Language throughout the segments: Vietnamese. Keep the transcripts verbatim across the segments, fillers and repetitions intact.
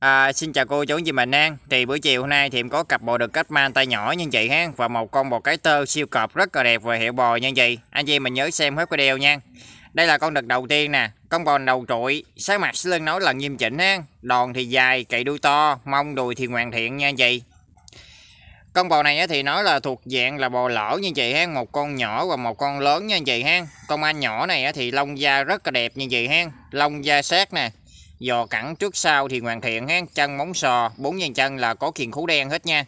À, xin chào cô chú anh chị mình An. Thì buổi chiều hôm nay thì em có cặp bò đực cách man tay nhỏ nha anh chị ha, và một con bò cái tơ siêu cọp rất là đẹp về hiệu bò nha anh chị. Anh chị mình nhớ xem hết video nha. Đây là con đực đầu tiên nè, con bò đầu trụi, sáng mặt lưng nói là nghiêm chỉnh ha, đòn thì dài, cậy đuôi to, mông đùi thì hoàn thiện nha anh chị. Con bò này thì nói là thuộc dạng là bò lỡ nha anh chị ha, một con nhỏ và một con lớn nha anh chị ha. Con anh nhỏ này thì lông da rất là đẹp nha anh chị ha, lông da sát nè, giò cẳng trước sau thì hoàn thiện ha, chân móng sò, bốn dàn chân là có kiền khú đen hết nha.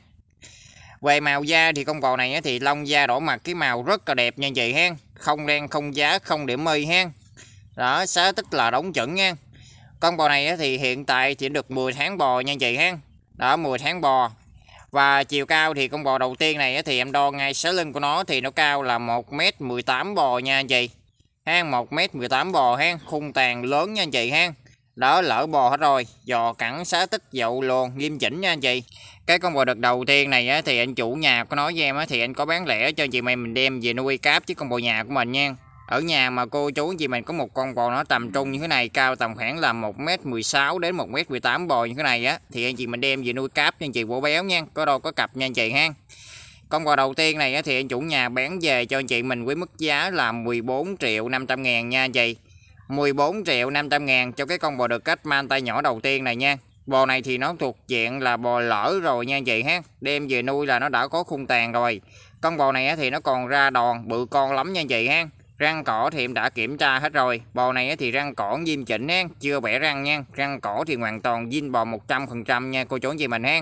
Về màu da thì con bò này thì lông da đỏ mặt, cái màu rất là đẹp nha chị ha, không đen không giá không điểm mây ha. Đó, xá tích là đóng chuẩn nha. Con bò này thì hiện tại chỉ được mười tháng bò nha chị ha. Đó, mười tháng bò. Và chiều cao thì con bò đầu tiên này thì em đo ngay sớ lưng của nó thì nó cao là một mét mười tám bò nha anh chị. Ha, một mét mười tám bò ha, khung tàn lớn nha anh chị ha. Đó, lỡ bò hết rồi, giò cẳng xá tích dậu luôn, nghiêm chỉnh nha anh chị. Cái con bò đực đầu tiên này á, thì anh chủ nhà có nói với em á, thì anh có bán lẻ cho anh chị mày mình đem về nuôi cáp chứ con bò nhà của mình nha. Ở nhà mà cô chú anh chị mình có một con bò nó tầm trung như thế này, cao tầm khoảng là một mét mười sáu đến một mét mười tám bò như thế này á, thì anh chị mình đem về nuôi cáp cho anh chị bổ béo nha, có đâu có cặp nha anh chị ha. Con bò đầu tiên này á, thì anh chủ nhà bán về cho anh chị mình với mức giá là mười bốn triệu năm trăm ngàn nha anh chị. mười bốn triệu năm trăm ngàn cho cái con bò đực cách man tay nhỏ đầu tiên này nha. Bò này thì nó thuộc diện là bò lỡ rồi nha anh chị ha. Đem về nuôi là nó đã có khung tàn rồi. Con bò này thì nó còn ra đòn bự con lắm nha anh chị ha. Răng cỏ thì em đã kiểm tra hết rồi. Bò này thì răng cỏ nghiêm chỉnh ha, chưa bẻ răng nha. Răng cỏ thì hoàn toàn zin bò một trăm phần trăm nha cô chú anh chị mình ha.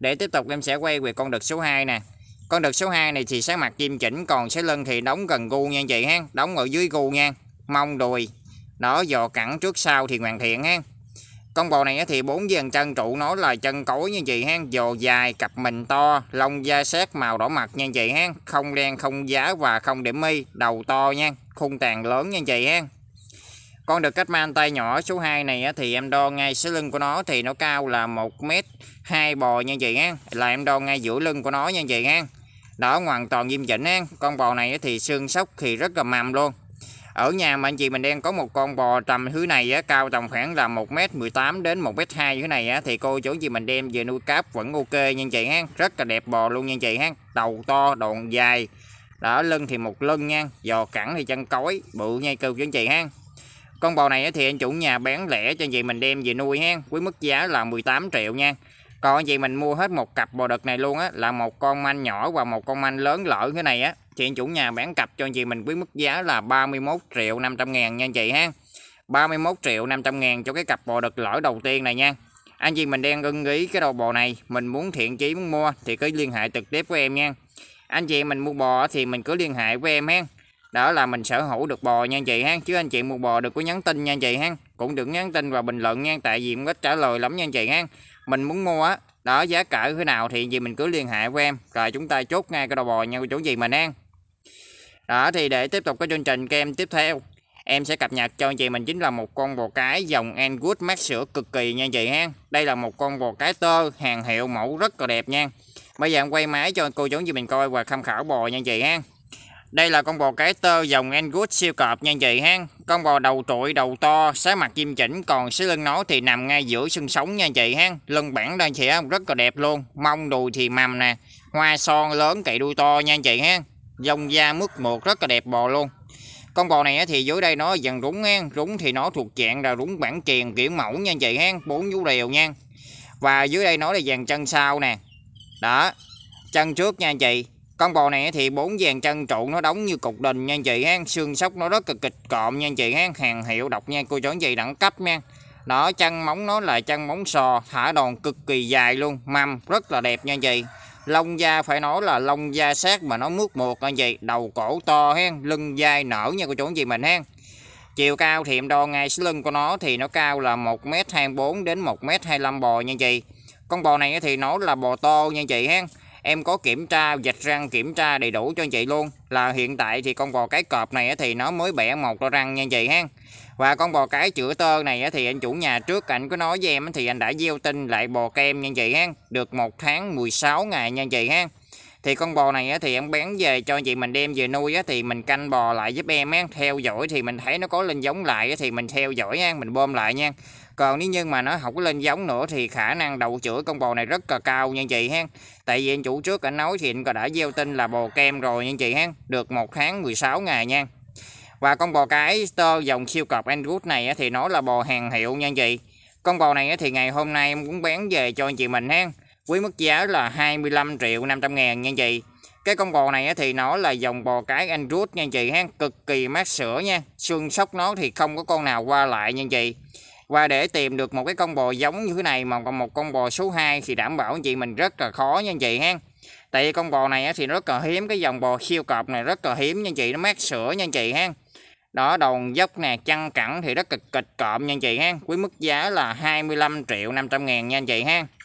Để tiếp tục em sẽ quay về con đực số hai nè. Con đực số hai này thì sáng mặt nghiêm chỉnh, còn sái lưng thì đóng gần gu nha anh chị ha, đóng ở dưới gu nha. Mông đùi, đó, giò cẳng trước sau thì hoàn thiện ha. Con bò này thì bốn dàn chân trụ nó là chân cối nha chị ha, giò dài, cặp mình to, lông da sát màu đỏ mặt nha chị ha, không đen không giá và không điểm mi, đầu to nha, khung tàn lớn nha chị ha. Con đực cách man tay nhỏ số hai này thì em đo ngay sái lưng của nó thì nó cao là một mét hai bò nha chị ha, là em đo ngay giữa lưng của nó nha chị ha. Đó, hoàn toàn nghiêm chỉnh ha. Con bò này thì xương sóc thì rất là mềm luôn. Ở nhà mà anh chị mình đang có một con bò tầm thứ này á, cao tầm khoảng là một mét mười tám đến một mét hai thứ này á, thì cô chú chị mình đem về nuôi cáp vẫn ok nha chị ha, rất là đẹp bò luôn nha chị ha, đầu to, đòn dài. Đó, lưng thì một lưng nha, giò cẳng thì chân cối, bự nha cô chú chị ha. Con bò này thì anh chủ nhà bán lẻ cho anh chị mình đem về nuôi ha, với mức giá là mười tám triệu nha. Còn anh chị mình mua hết một cặp bò đực này luôn á, là một con manh nhỏ và một con manh lớn lỡ thế này á, thì anh chủ nhà bán cặp cho anh chị mình với mức giá là ba mươi mốt triệu năm trăm ngàn nha anh chị ha. ba mươi mốt triệu năm trăm ngàn cho cái cặp bò đực lỡ đầu tiên này nha. Anh chị mình đang ưng ý cái đầu bò này, mình muốn thiện chí muốn mua thì cứ liên hệ trực tiếp với em nha. Anh chị mình mua bò thì mình cứ liên hệ với em ha. Đó là mình sở hữu được bò nha anh chị ha, chứ anh chị mua bò đừng có nhắn tin nha anh chị ha. Cũng đừng nhắn tin vào bình luận nha, tại vì em ít trả lời lắm nha anh chị ha. Mình muốn mua á, đó giá cả thế nào thì gì mình cứ liên hệ với em, rồi chúng ta chốt ngay cái đầu bò nha cô chú gì mình ăn. Đó, thì để tiếp tục cái chương trình kem tiếp theo, em sẽ cập nhật cho anh chị mình chính là một con bò cái dòng Angus mát sữa cực kỳ nha anh chị ha. Đây là một con bò cái tơ hàng hiệu mẫu rất là đẹp nha. Bây giờ em quay máy cho cô chú gì mình coi và tham khảo bò nha anh chị ha. Đây là con bò cái tơ dòng Angus siêu cọp nha anh chị ha. Con bò đầu trụi, đầu to, sái mặt nghiêm chỉnh, còn sái lưng nó thì nằm ngay giữa xương sống nha anh chị ha. Lưng bản đang chị ha, rất là đẹp luôn. Mông đùi thì mầm nè, hoa son lớn cậy đuôi to nha anh chị ha. Dông da mướt mượt rất là đẹp bò luôn. Con bò này thì dưới đây nó dần rúng ha, rúng thì nó thuộc dạng là rúng bản kiền kiểu mẫu nha anh chị ha, bốn vú đều nha. Và dưới đây nó là dàn chân sau nè. Đó, chân trước nha anh chị. Con bò này thì bốn dàn chân trụ nó đóng như cục đình nha anh chị ha, xương sóc nó rất là kịch cộm nha anh chị ha, hàng hiệu độc nha cô chú anh chị, đẳng cấp nha. Đó, chân móng nó là chân móng sò, thả đòn cực kỳ dài luôn, mâm rất là đẹp nha anh chị. Lông da phải nói là lông da sát mà nó mướt mượt anh chị, đầu cổ to ha, lưng dai nở nha cô chú anh chị mình ha. Chiều cao thì em đo ngay sái lưng của nó thì nó cao là một mét hai mươi bốn đến một mét hai mươi lăm bò nha anh chị. Con bò này thì nó là bò to nha anh chị ha. Em có kiểm tra, vạch răng kiểm tra đầy đủ cho anh chị luôn. Là hiện tại thì con bò cái cọp này thì nó mới bẻ một đôi răng nha anh chị ha. Và con bò cái chữa tơ này thì anh chủ nhà trước anh có nói với em thì anh đã gieo tinh lại bò kem nha anh chị ha. Được một tháng mười sáu ngày nha anh chị ha. Thì con bò này thì em bán về cho anh chị mình đem về nuôi thì mình canh bò lại giúp em. Theo dõi thì mình thấy nó có lên giống lại thì mình theo dõi, mình bơm lại nha. Còn nếu như mà nó không có lên giống nữa thì khả năng đậu chữa con bò này rất là cao nha chị ha. Tại vì anh chủ trước anh nói thì anh đã gieo tin là bò kem rồi nha chị ha, được một tháng mười sáu ngày nha. Và con bò cái tơ dòng siêu cọp Angus này thì nó là bò hàng hiệu nha anh chị. Con bò này thì ngày hôm nay em cũng bán về cho anh chị mình ha, với mức giá là hai mươi lăm triệu năm trăm ngàn nha anh chị. Cái con bò này thì nó là dòng bò cái Angus nha anh chị ha, cực kỳ mát sữa nha, xương sóc nó thì không có con nào qua lại nha anh chị. Và để tìm được một cái con bò giống như thế này mà còn một con bò số hai thì đảm bảo anh chị mình rất là khó nha anh chị ha. Tại vì con bò này thì nó rất là hiếm, cái dòng bò siêu cọp này rất là hiếm nha anh chị, nó mát sữa nha anh chị ha. Đó, đòn dốc nè, chăn cẳng thì rất là kịch cộm nha anh chị ha, với mức giá là hai mươi lăm triệu năm trăm ngàn nha anh chị ha.